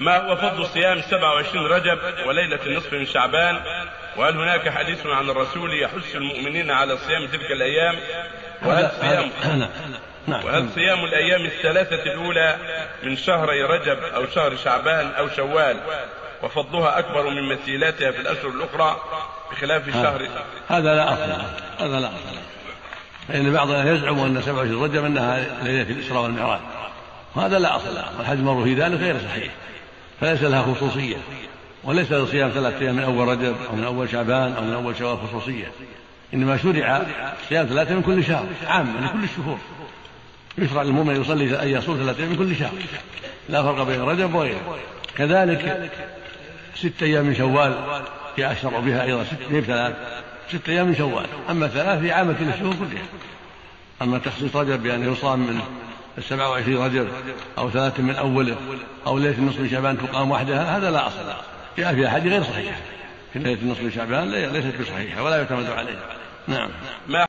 ما هو فضل صيام 27 رجب وليلة النصف من شعبان؟ وهل هناك حديث عن الرسول يحث المؤمنين على صيام تلك الأيام؟ وهل صيام الأيام الثلاثة الأولى من شهري رجب أو شهر شعبان أو شوال وفضلها أكبر من مثيلاتها في الأشهر الأخرى بخلاف الشهر؟ هذا لا أصل، فإن بعض يزعم أن 27 رجب أنها ليلة الإسراء والمعراج، وهذا لا أصل له، والحديث المر في ذلك غير صحيح، فليس لها خصوصية، وليس لصيام 3 أيام من أول رجب أو من أول شعبان أو من أول شوال خصوصية، إنما شرع صيام 3 من كل شهر عاما لكل الشهور، يشرع للمؤمن يصلي أن يصوم 3 أيام من كل شهر، لا فرق بين رجب وغيره. كذلك 6 أيام من شوال يشرع بها أيضا، 6 أيام من شوال، أما 3 في عامة الشهور كلها. أما تخصيص رجب بأن يصام من 27 رجب أو 3 من أوله أو ليلة النصف من شعبان تقام وحدها، هذا لا أصل له، جاء في أحاديث غير صحيحة في ليلة النصف من شعبان ليست بصحيحة ولا يعتمد عليها. نعم.